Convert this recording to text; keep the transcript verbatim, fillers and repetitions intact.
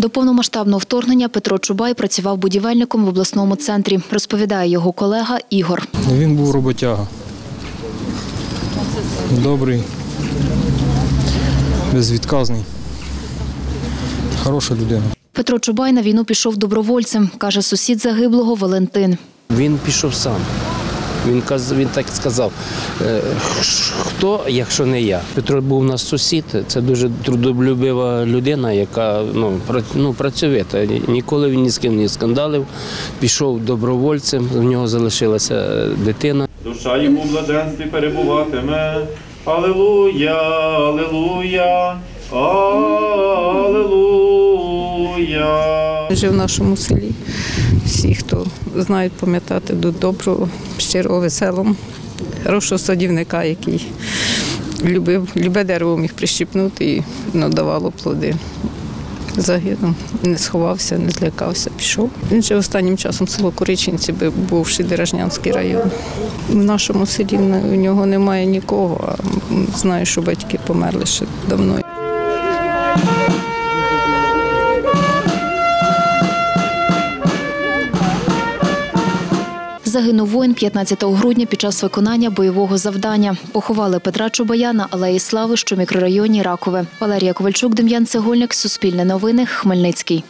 До повномасштабного вторгнення Петро Чубай працював будівельником в обласному центрі, розповідає його колега Ігор. Він був роботяга, добрий, безвідказний, хороша людина. Петро Чубай на війну пішов добровольцем, каже сусід загиблого Валентин. Він пішов сам. Він, він так сказав, хто, якщо не я. Петро був у нас сусід, це дуже трудолюбива людина, яка ну, працьовита. Ніколи він ні з ким не скандалив, пішов добровольцем, в нього залишилася дитина. Душа йому в младенстві перебуватиме. Алілуя, алілуя, алілуя. Жив в нашому селі. Всі, хто знають, пам'ятати, до доброго, щирого, веселого, хорошого садівника, який любив, любе дерево міг прищіпнути і надавало плоди. Загинув, не сховався, не злякався, пішов. Він же останнім часом село Коричинці, бувший Дережнянський район. В нашому селі у нього немає нікого, а знаю, що батьки померли ще давно. Загинув воїн п'ятнадцятого грудня під час виконання бойового завдання. Поховали Петра Чубая на Алеї Слави, що в мікрорайоні Ракове. Валерія Ковальчук, Дем'ян Цегольник, Суспільне новини, Хмельницький.